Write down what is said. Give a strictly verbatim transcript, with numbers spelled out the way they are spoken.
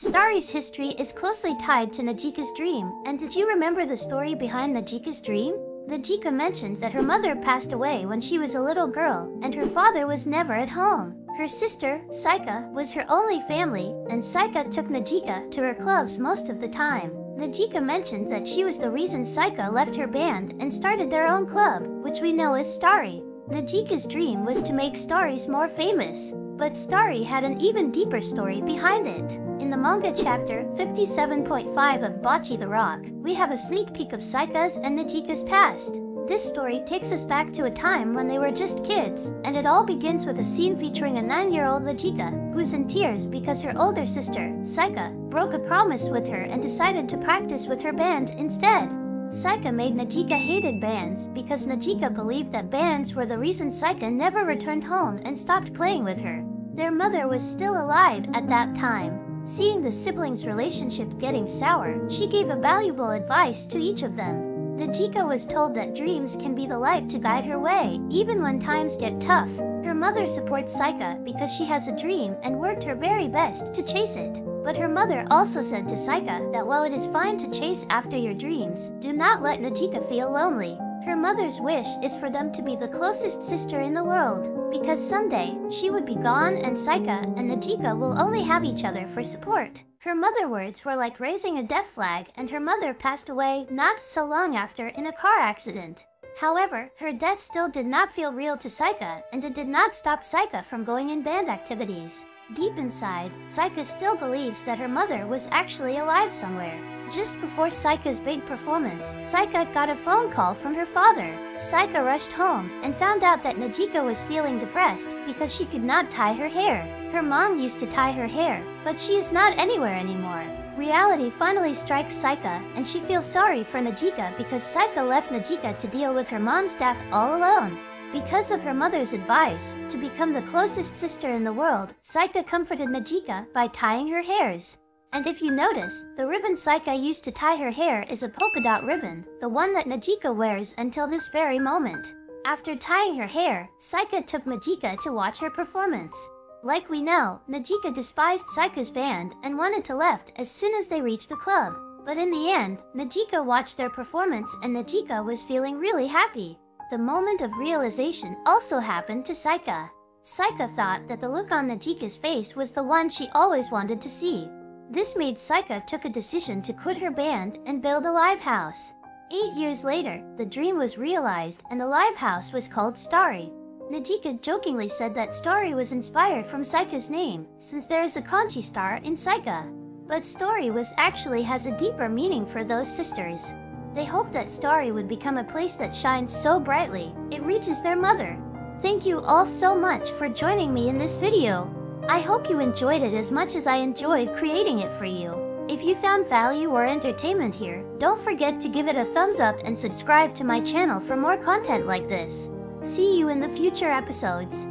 Starry's history is closely tied to Najika's dream, and did you remember the story behind Najika's dream? Najika mentioned that her mother passed away when she was a little girl, and her father was never at home. Her sister, Saika, was her only family, and Saika took Najika to her clubs most of the time. Najika mentioned that she was the reason Saika left her band and started their own club, which we know as Starry. Najika's dream was to make Starry's more famous, but Starry had an even deeper story behind it. In the manga chapter fifty-seven point five of Bocchi the Rock, we have a sneak peek of Saika's and Najika's past. This story takes us back to a time when they were just kids, and it all begins with a scene featuring a nine-year-old Najika, who's in tears because her older sister, Saika, broke a promise with her and decided to practice with her band instead. Saika made Najika hated bands because Najika believed that bands were the reason Saika never returned home and stopped playing with her. Their mother was still alive at that time. Seeing the siblings' relationship getting sour, she gave a valuable advice to each of them. Najika was told that dreams can be the light to guide her way, even when times get tough. Her mother supports Saika because she has a dream and worked her very best to chase it. But her mother also said to Saika that while it is fine to chase after your dreams, do not let Najika feel lonely. Her mother's wish is for them to be the closest sister in the world, because someday, she would be gone and Saika and Najika will only have each other for support. Her mother's words were like raising a death flag, and her mother passed away not so long after in a car accident. However, her death still did not feel real to Saika, and it did not stop Saika from going in band activities. Deep inside, Saika still believes that her mother was actually alive somewhere. Just before Saika's big performance, Saika got a phone call from her father. Saika rushed home and found out that Najika was feeling depressed because she could not tie her hair. Her mom used to tie her hair, but she is not anywhere anymore. Reality finally strikes Saika, and she feels sorry for Najika because Saika left Najika to deal with her mom's death all alone. Because of her mother's advice, to become the closest sister in the world, Saika comforted Najika by tying her hairs. And if you notice, the ribbon Saika used to tie her hair is a polka dot ribbon, the one that Najika wears until this very moment. After tying her hair, Saika took Najika to watch her performance. Like we know, Najika despised Saika's band and wanted to left as soon as they reached the club. But in the end, Najika watched their performance and Najika was feeling really happy. The moment of realization also happened to Saika. Saika thought that the look on Najika's face was the one she always wanted to see. This made Saika took a decision to quit her band and build a live house. Eight years later, the dream was realized and the live house was called Starry. Najika jokingly said that Starry was inspired from Saika's name, since there is a kanji star in Saika. But Starry was actually has a deeper meaning for those sisters. They hope that Starry would become a place that shines so brightly, it reaches their mother. Thank you all so much for joining me in this video. I hope you enjoyed it as much as I enjoyed creating it for you. If you found value or entertainment here, don't forget to give it a thumbs up and subscribe to my channel for more content like this. See you in the future episodes.